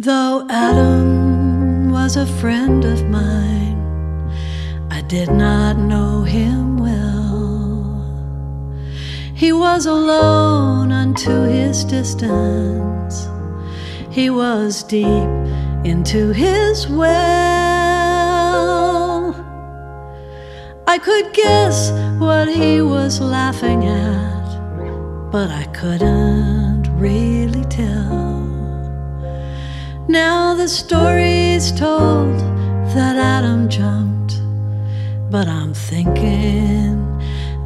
Though Adam was a friend of mine, I did not know him well. He was alone unto his distance. He was deep into his well. I could guess what he was laughing at, but I couldn't really tell. Now the story's told that Adam jumped, but I'm thinking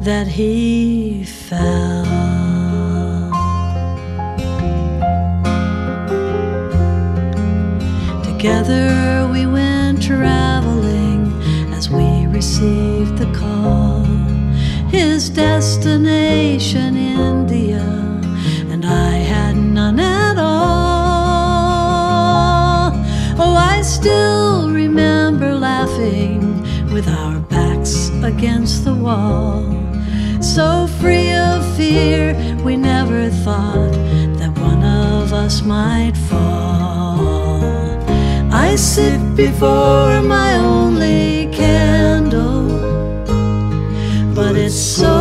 that he fell. Together we went traveling as we received the call. His destination, India, and I had none at all. Oh, I still remember laughing with our backs against the wall. So free of fear, we never thought that one of us might fall. I sit before my only candle, but it's so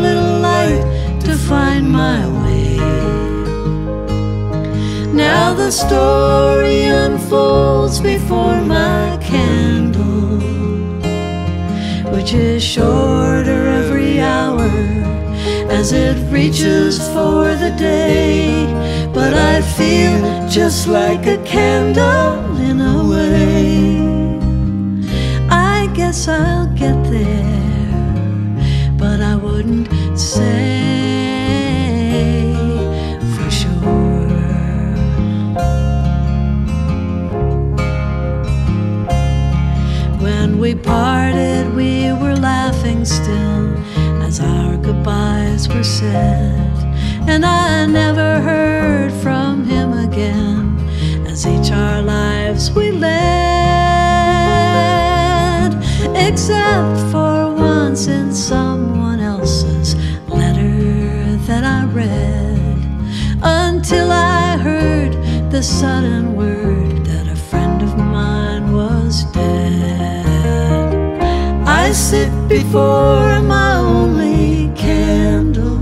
little light to find my way. Now the story unfolds before my candle, which is shorter every hour as it reaches for the day. But I feel just like a candle in a way. I guess I'll get there, but I wouldn't say for sure. When we parted, we were laughing still as our goodbyes were said, and I never heard from him again as each our lives we led, except for once in someone else's letter that I read, until I heard the sudden word that a friend of mine was dead. I sit before my only candle,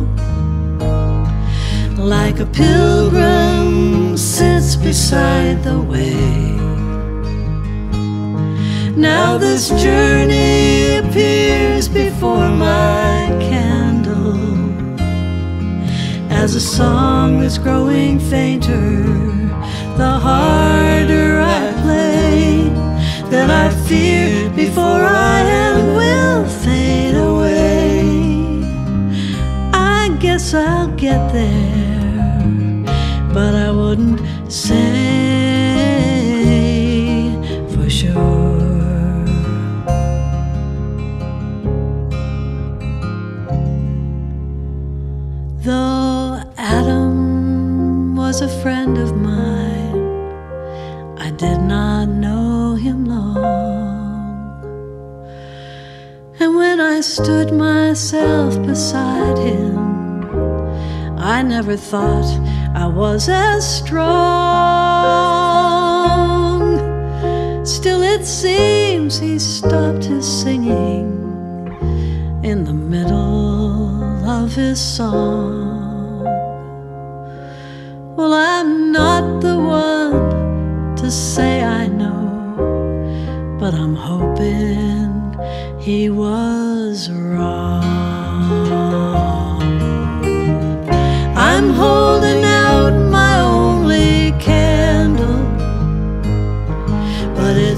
like a pilgrim sits beside the way. Now this journey appears before my candle as a song is growing fainter. The harder I play, that I fear before I am will fade away. I guess I'll get there, but I wouldn't say for sure. Though Adam was a friend of mine, I did not know him long. And when I stood myself beside him, I never thought I was as strong. Still it seems he stopped his singing in the middle of his song. Well, I'm not the one to say I know, but I'm hoping he was wrong. I'm holding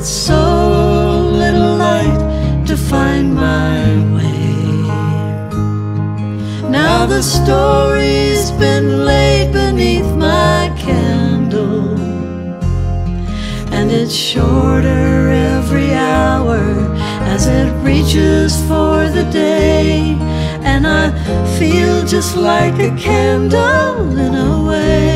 so little light to find my way. Now the story's been laid beneath my candle, and it's shorter every hour as it reaches for the day. And I feel just like a candle in a way.